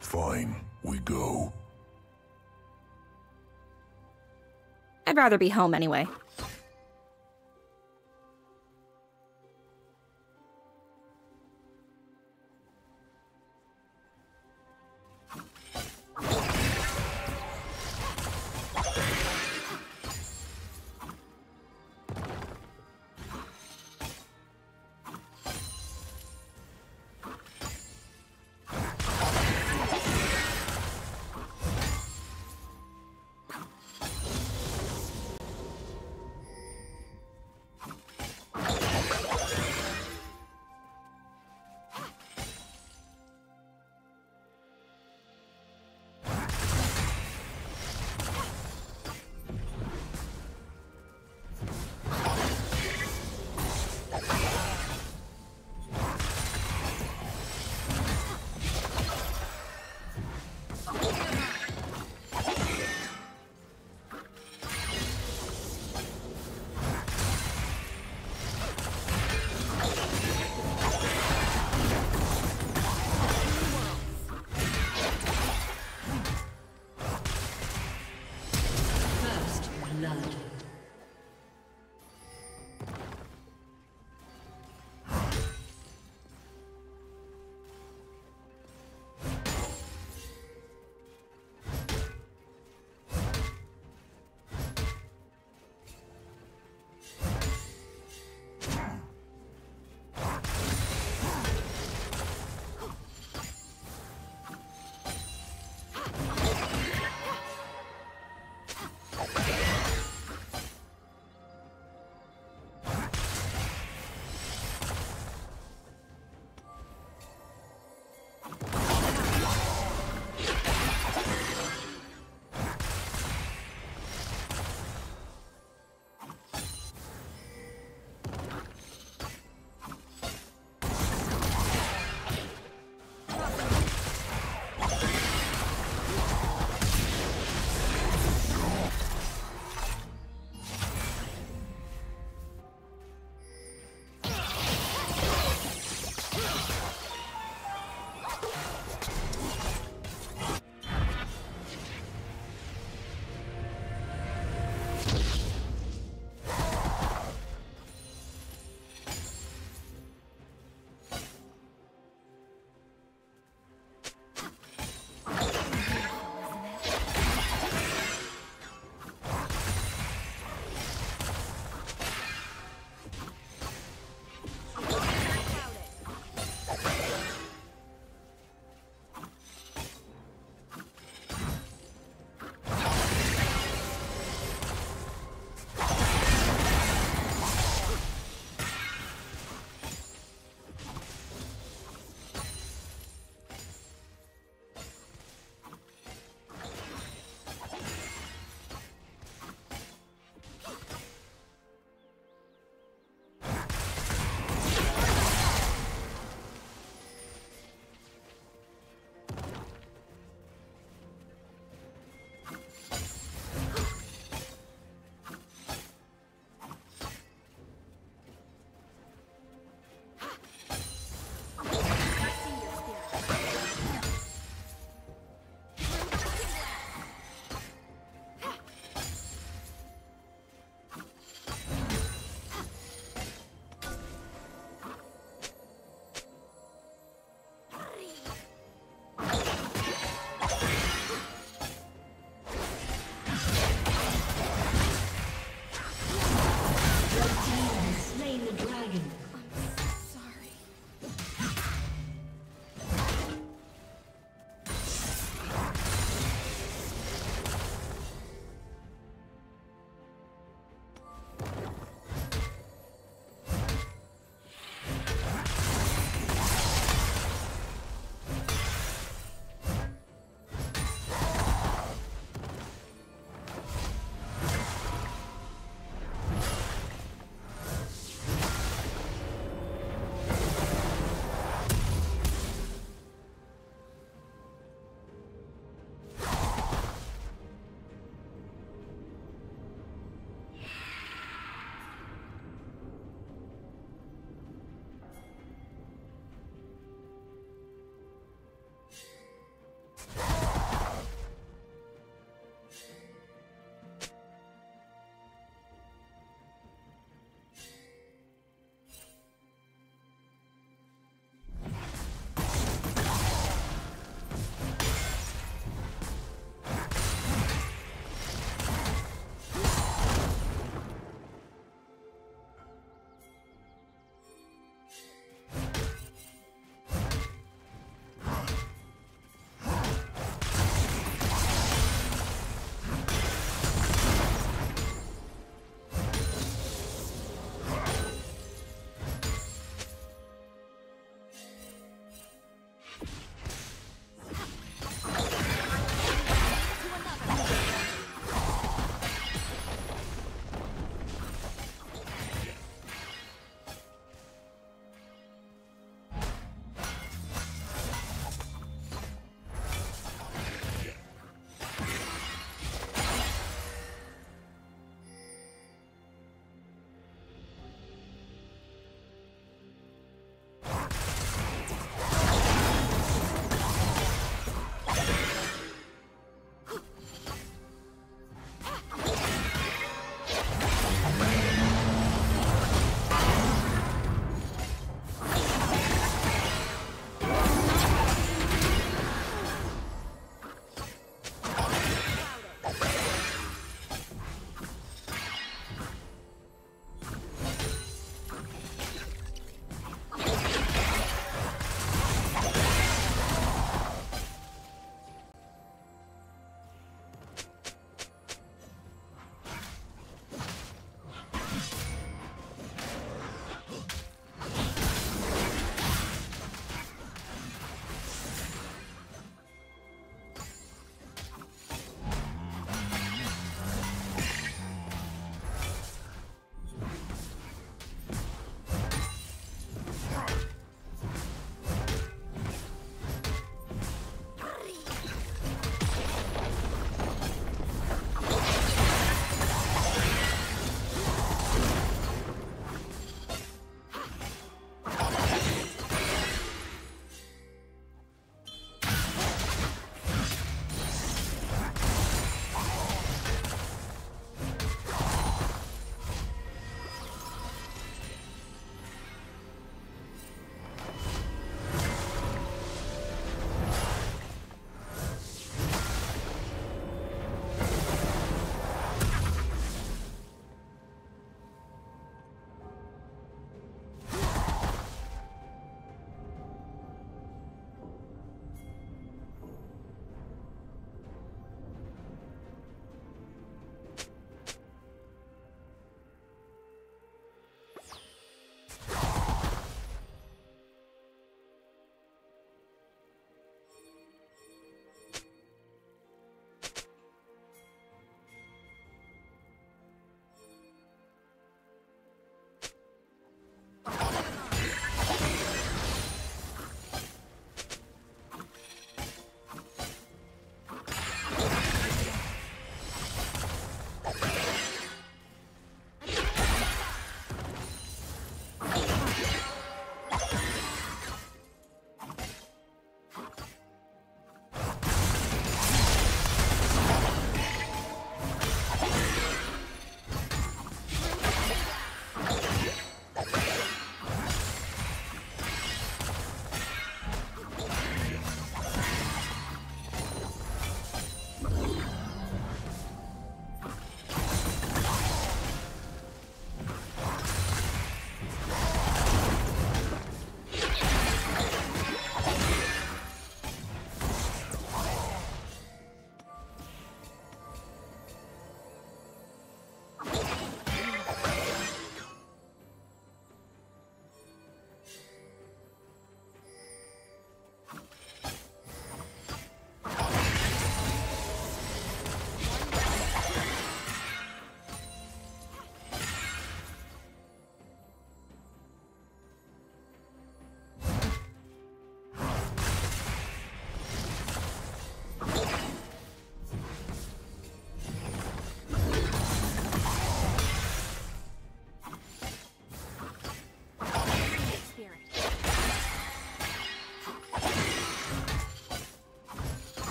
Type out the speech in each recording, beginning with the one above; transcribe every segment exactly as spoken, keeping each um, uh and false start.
Fine, we go. I'd rather be home anyway.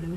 Blue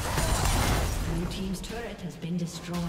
Blue team's turret has been destroyed.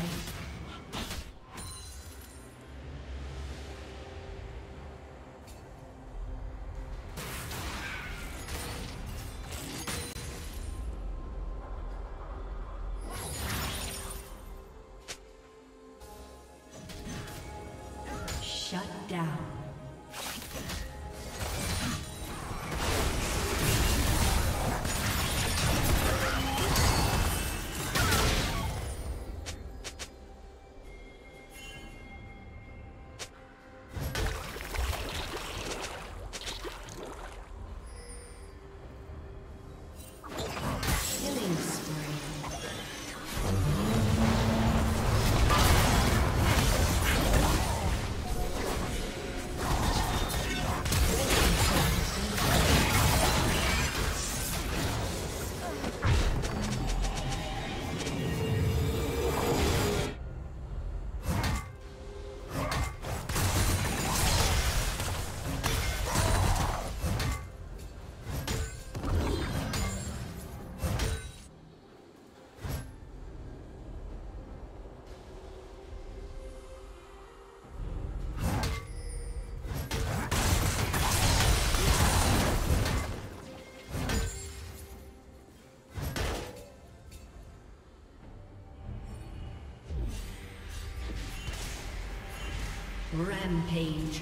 Rampage.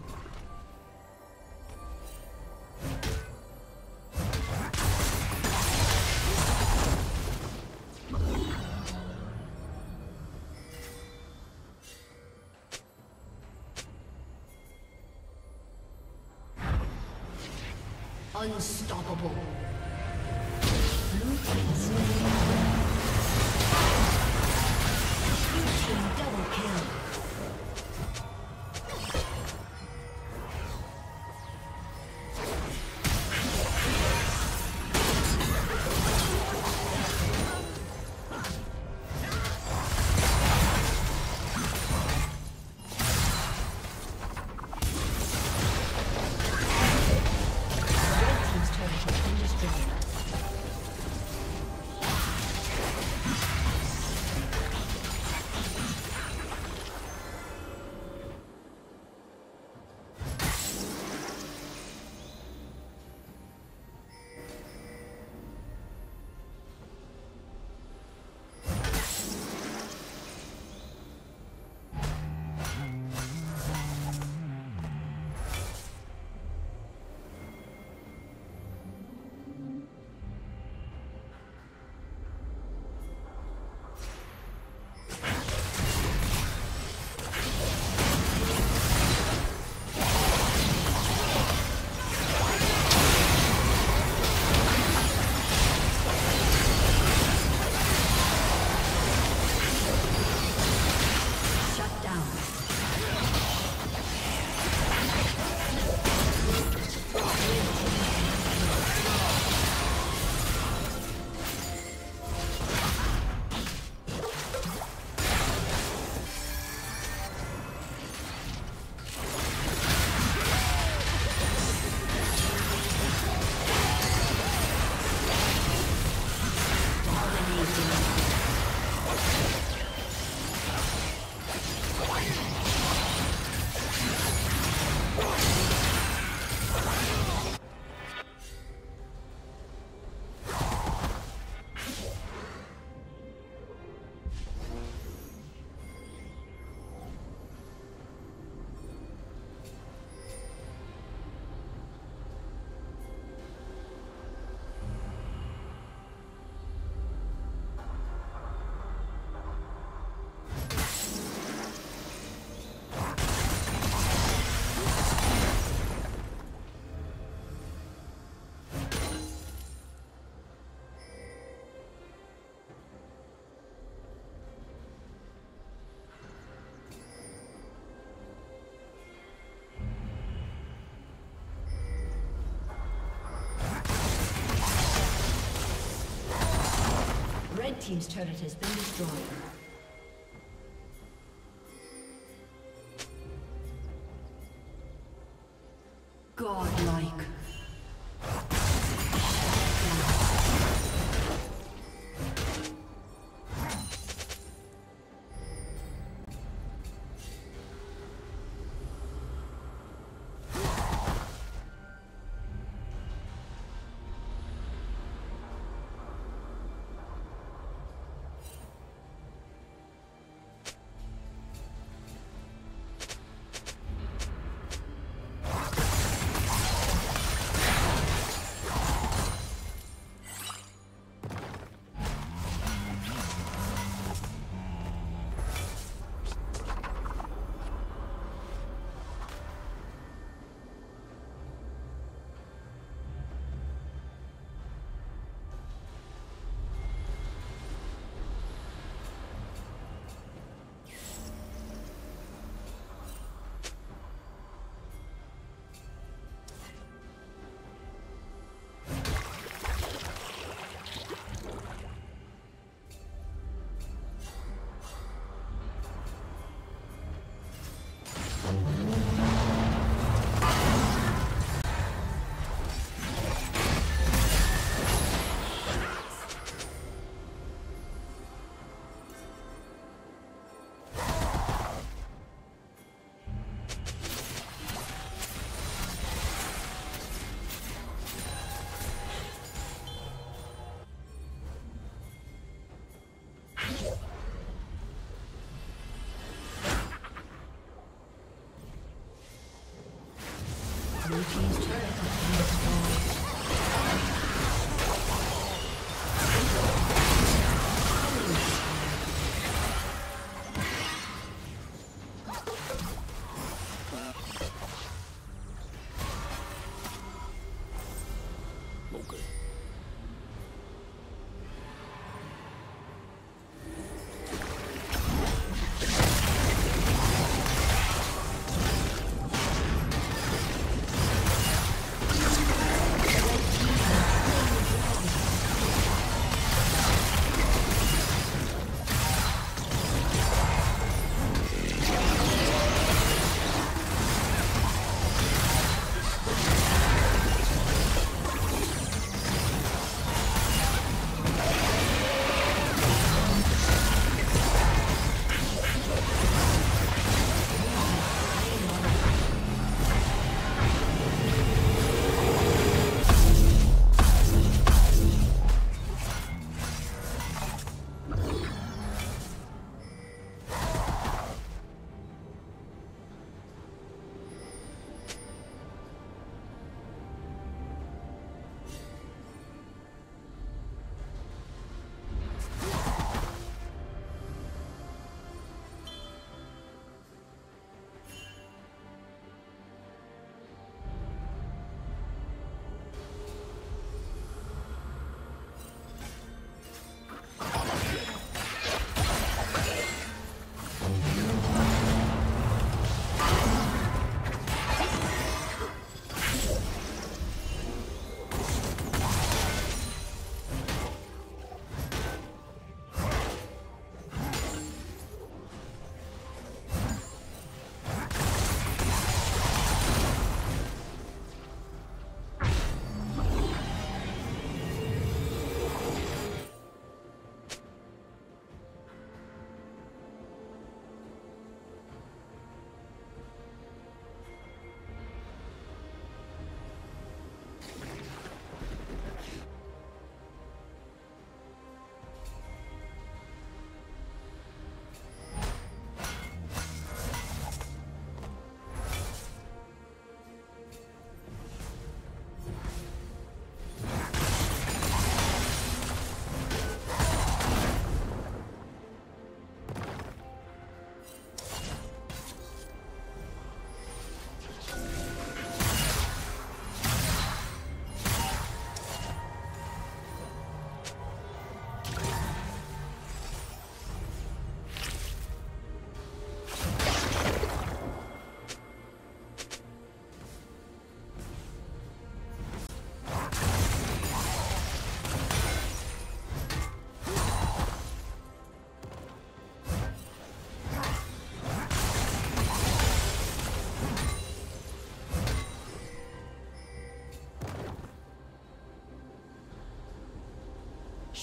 Unstoppable. Blue team slain. Blue team double kill. Red team's turret has been destroyed. team's turret has been destroyed. Godlike.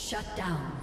Shut down.